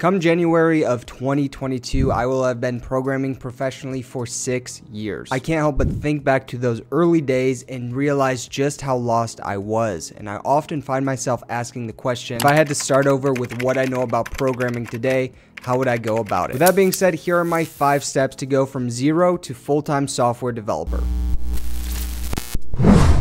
Come January of 2022, I will have been programming professionally for 6 years. I can't help but think back to those early days and realize just how lost I was. And I often find myself asking the question, if I had to start over with what I know about programming today, how would I go about it? With that being said, here are my 5 steps to go from zero to full-time software developer.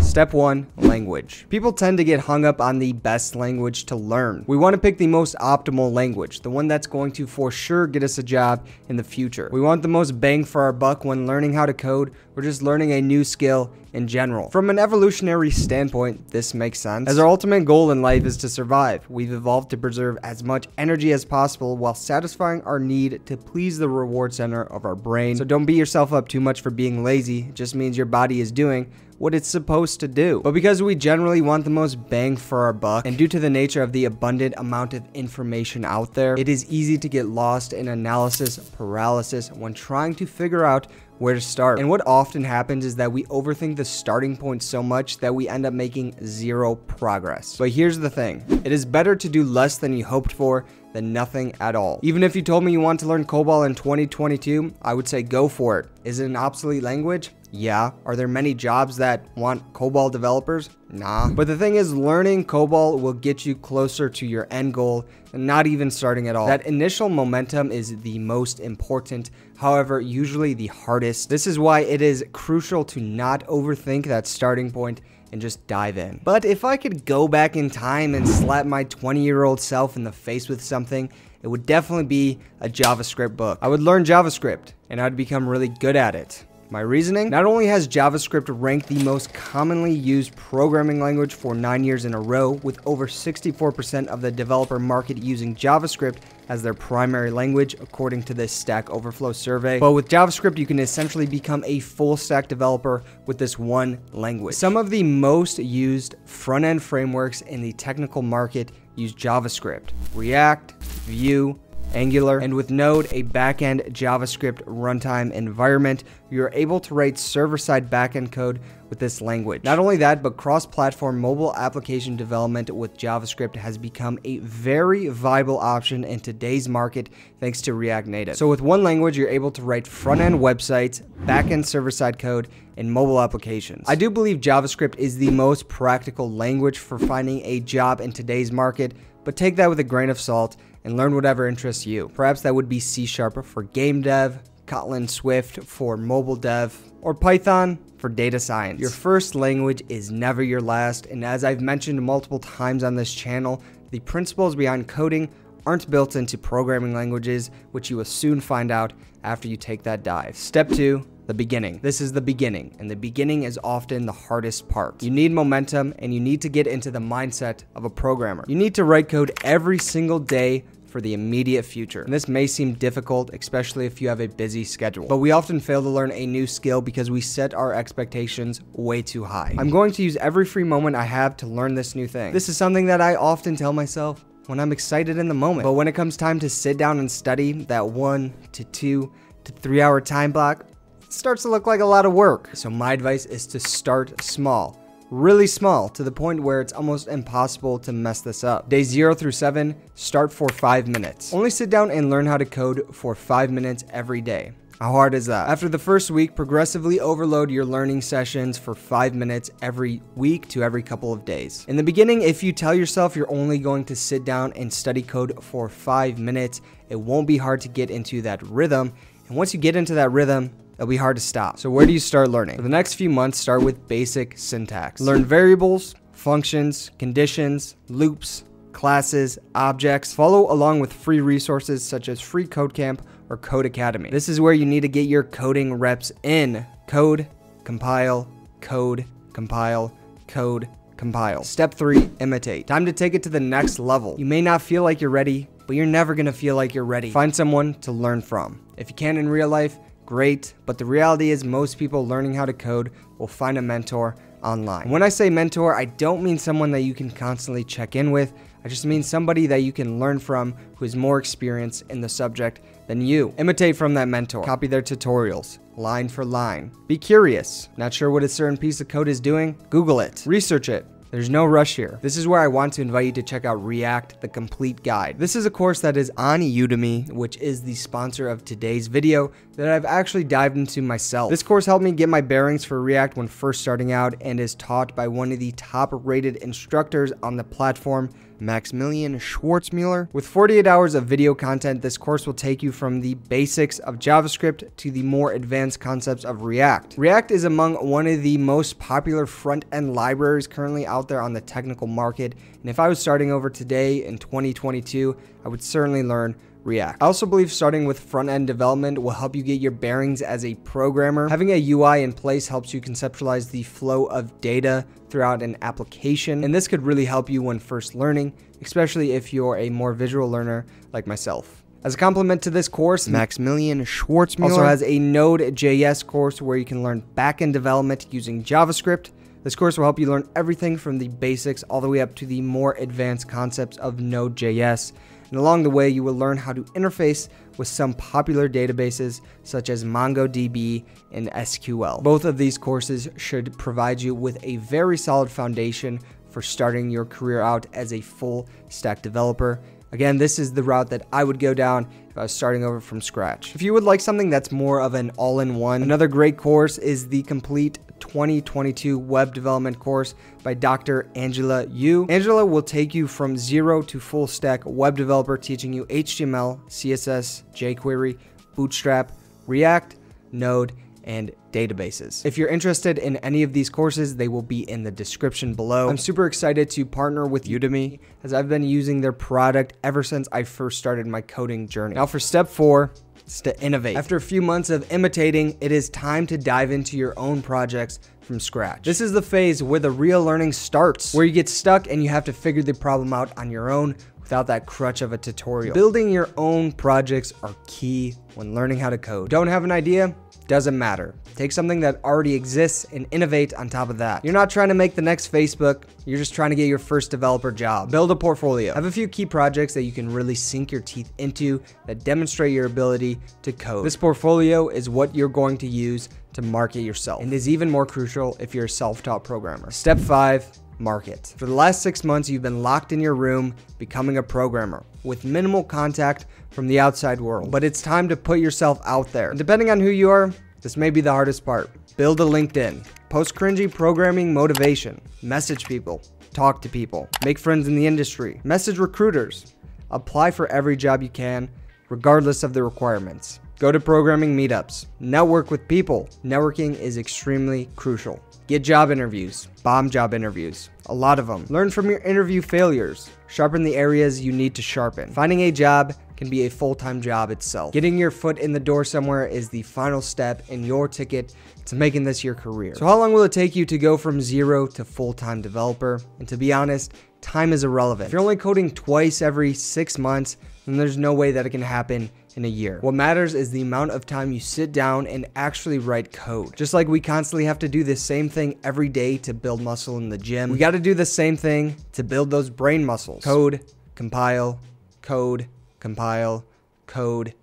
Step 1, language. People tend to get hung up on the best language to learn. We want to pick the most optimal language, the one that's going to for sure get us a job in the future. We want the most bang for our buck when learning how to code or just learning a new skill in general. From an evolutionary standpoint, this makes sense, as our ultimate goal in life is to survive. We've evolved to preserve as much energy as possible while satisfying our need to please the reward center of our brain. So don't beat yourself up too much for being lazy. It just means your body is doing what it's supposed to do. But because we generally want the most bang for our buck, and due to the nature of the abundant amount of information out there, it is easy to get lost in analysis paralysis when trying to figure out where to start. And what often happens is that we overthink the starting point so much that we end up making zero progress. But here's the thing, it is better to do less than you hoped for than nothing at all. Even if you told me you want to learn COBOL in 2022, I would say go for it. Is it an obsolete language? Yeah. Are there many jobs that want COBOL developers? Nah. But the thing is, learning COBOL will get you closer to your end goal than not even starting at all. That initial momentum is the most important, however, usually the hardest. This is why it is crucial to not overthink that starting point and just dive in. But if I could go back in time and slap my 20-year-old self in the face with something, it would definitely be a JavaScript book. I would learn JavaScript and I'd become really good at it. My reasoning? Not only has JavaScript ranked the most commonly used programming language for 9 years in a row, with over 64% of the developer market using JavaScript as their primary language, according to this Stack Overflow survey. But with JavaScript, you can essentially become a full stack developer with this one language. Some of the most used front-end frameworks in the technical market use JavaScript. React, Vue, Angular, and with Node, a back-end JavaScript runtime environment, you're able to write server-side back-end code with this language. Not only that, but cross-platform mobile application development with JavaScript has become a very viable option in today's market thanks to React Native. So with one language, you're able to write front-end websites, back-end server-side code, and mobile applications. I do believe JavaScript is the most practical language for finding a job in today's market, but take that with a grain of salt and learn whatever interests you. Perhaps that would be C# for game dev, Kotlin, Swift for mobile dev, or Python for data science. Your first language is never your last, and as I've mentioned multiple times on this channel, the principles behind coding aren't built into programming languages, which you will soon find out after you take that dive. Step 2. The beginning. This is the beginning, and the beginning is often the hardest part. You need momentum, and you need to get into the mindset of a programmer. You need to write code every single day for the immediate future. And this may seem difficult, especially if you have a busy schedule, but we often fail to learn a new skill because we set our expectations way too high. I'm going to use every free moment I have to learn this new thing. This is something that I often tell myself when I'm excited in the moment. But when it comes time to sit down and study, that 1 to 2 to 3 hour time block, starts to look like a lot of work. So my advice is to start small, really small, to the point where it's almost impossible to mess this up. Day 0 through 7, start for 5 minutes. Only sit down and learn how to code for 5 minutes every day. How hard is that? After the first week, progressively overload your learning sessions for 5 minutes every week to every couple of days. In the beginning, if you tell yourself you're only going to sit down and study code for 5 minutes, it won't be hard to get into that rhythm. And once you get into that rhythm, it'll be hard to stop. So where do you start learning? For the next few months, start with basic syntax. Learn variables, functions, conditions, loops, classes, objects. Follow along with free resources such as Free Code Camp or Code Academy. This is where you need to get your coding reps in. Code, compile, code, compile, code, compile. Step 3, imitate. Time to take it to the next level. You may not feel like you're ready, but you're never gonna feel like you're ready. Find someone to learn from. If you can in real life, great, but the reality is most people learning how to code will find a mentor online. And when I say mentor, I don't mean someone that you can constantly check in with. I just mean somebody that you can learn from who is more experienced in the subject than you. Imitate from that mentor. Copy their tutorials, line for line. Be curious. Not sure what a certain piece of code is doing? Google it. Research it. There's no rush here. This is where I want to invite you to check out React, the complete guide. This is a course that is on Udemy, which is the sponsor of today's video, that I've actually dived into myself. This course helped me get my bearings for React when first starting out and is taught by one of the top rated instructors on the platform, Maximilian Schwarzmüller. With 48 hours of video content, this course will take you from the basics of JavaScript to the more advanced concepts of React. React is among one of the most popular front-end libraries currently out there on the technical market, and if I was starting over today in 2022, I would certainly learn React. I also believe starting with front-end development will help you get your bearings as a programmer. Having a UI in place helps you conceptualize the flow of data throughout an application, and this could really help you when first learning, especially if you're a more visual learner like myself. As a complement to this course, Maximilian Schwarzmüller also has a Node.js course where you can learn backend development using JavaScript. This course will help you learn everything from the basics all the way up to the more advanced concepts of Node.js. And along the way, you will learn how to interface with some popular databases such as MongoDB and SQL. Both of these courses should provide you with a very solid foundation for starting your career out as a full stack developer. Again, this is the route that I would go down if I was starting over from scratch. If you would like something that's more of an all-in-one, another great course is the complete 2022 web development course by Dr. Angela Yu. Angela will take you from zero to full stack web developer, teaching you HTML, CSS, jQuery, Bootstrap, React, Node, and databases. If you're interested in any of these courses, they will be in the description below. I'm super excited to partner with Udemy, as I've been using their product ever since I first started my coding journey. Now for step 4, it's to innovate. After a few months of imitating, it is time to dive into your own projects from scratch. This is the phase where the real learning starts, where you get stuck and you have to figure the problem out on your own without that crutch of a tutorial. Building your own projects are key when learning how to code. Don't have an idea? Doesn't matter. Take something that already exists and innovate on top of that. You're not trying to make the next Facebook, you're just trying to get your first developer job. Build a portfolio. Have a few key projects that you can really sink your teeth into that demonstrate your ability to code. This portfolio is what you're going to use to market yourself, and is even more crucial if you're a self-taught programmer. Step 5, market. For the last 6 months, you've been locked in your room becoming a programmer with minimal contact from the outside world, but it's time to put yourself out there. And depending on who you are, this may be the hardest part. Build a LinkedIn, post cringy programming motivation, message people, talk to people, make friends in the industry, message recruiters, apply for every job you can, regardless of the requirements. Go to programming meetups, network with people. Networking is extremely crucial. Get job interviews, bomb job interviews, a lot of them. Learn from your interview failures, sharpen the areas you need to sharpen. Finding a job can be a full-time job itself. Getting your foot in the door somewhere is the final step in your ticket to making this your career. So how long will it take you to go from zero to full-time developer? And to be honest, time is irrelevant. If you're only coding twice every 6 months, then there's no way that it can happen in a year. What matters is the amount of time you sit down and actually write code. Just like we constantly have to do the same thing every day to build muscle in the gym, we got to do the same thing to build those brain muscles. Code, compile, code, compile, code,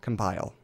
compile.